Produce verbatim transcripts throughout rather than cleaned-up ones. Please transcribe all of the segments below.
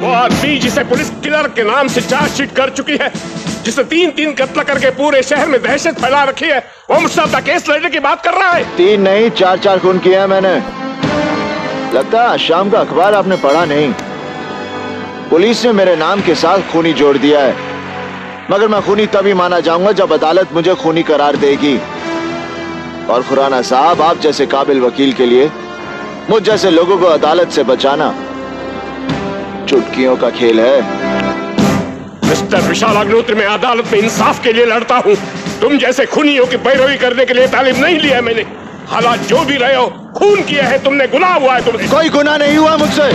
वो आदमी जिसे पुलिस किलर के नाम से चार्जशीट कर चुकी है, जिसने तीन तीन कत्ल करके पूरे शहर में दहशत फैला रखी है, वो मुझसे अपना केस लड़ने की बात कर रहा है। तीन नहीं चार चार खून किया है मैंने। लगता है शाम का अखबार आपने पढ़ा नहीं। पुलिस ने मेरे नाम के साथ खूनी जोड़ दिया है, मगर मैं खूनी तभी माना जाऊंगा जब अदालत मुझे खूनी करार देगी। और खुराना साहब, आप जैसे काबिल वकील के लिए मुझ जैसे लोगों को अदालत से बचाना चुटकियों का खेल है। मिस्टर विशाल अग्निहोत्री, मैं अदालत में इंसाफ के लिए लड़ता हूँ। तुम जैसे खूनियों की पैरवी करने के लिए तालीम नहीं लिया है मैंने। हालात जो भी रहे हो, खून किया है तुमने, गुनाह हुआ है तुमसे। कोई गुनाह नहीं हुआ मुझसे।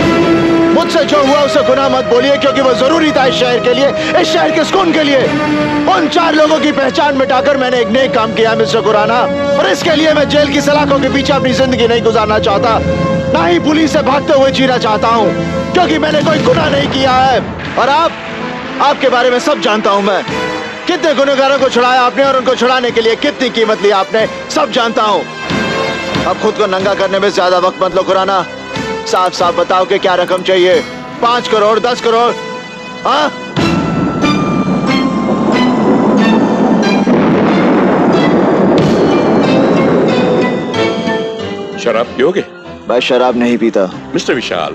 मुझसे जो हुआ उसे गुनाह मत बोलिए, क्योंकि वो जरूरी था इस शहर के लिए, इस शहर के सुकून के लिए। उन चार लोगों की पहचान मिटाकर मैंने एक नेक काम किया मिस्टर कुराना, और इसके लिए मैं जेल की सलाखों के पीछे अपनी जिंदगी नहीं गुजारना चाहता, ना ही पुलिस से भागते हुए जीना चाहता हूँ, क्योंकि मैंने कोई गुनाह नहीं किया है। और आप, आपके बारे में सब जानता हूँ मैं। कितने गुनहगारों को छुड़ाया आपने और उनको छुड़ाने के लिए कितनी कीमत ली आपने, सब जानता हूँ। अब खुद को नंगा करने में ज्यादा वक्त मत लो खुराना। साफ साफ बताओ कि क्या रकम चाहिए? पांच करोड़, दस करोड़? हाँ, शराब पियोगे? मैं शराब नहीं पीता। मिस्टर विशाल,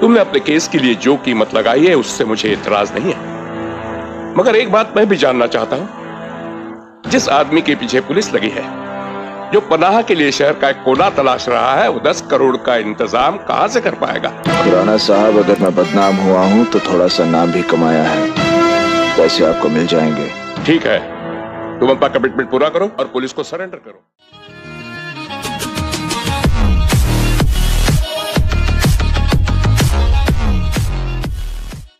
तुमने अपने केस के लिए जो कीमत लगाई है उससे मुझे एतराज नहीं है, मगर एक बात मैं भी जानना चाहता हूँ। जिस आदमी के पीछे पुलिस लगी है, जो पनाह के लिए शहर का एक कोना तलाश रहा है, वो दस करोड़ का इंतजाम कहाँ से कर पाएगा? खुराना साहब, अगर मैं बदनाम हुआ हूँ तो थोड़ा सा नाम भी कमाया है, पैसे आपको मिल जाएंगे। ठीक है, तुम अपना कमिटमेंट पूरा करो और पुलिस को सरेंडर करो।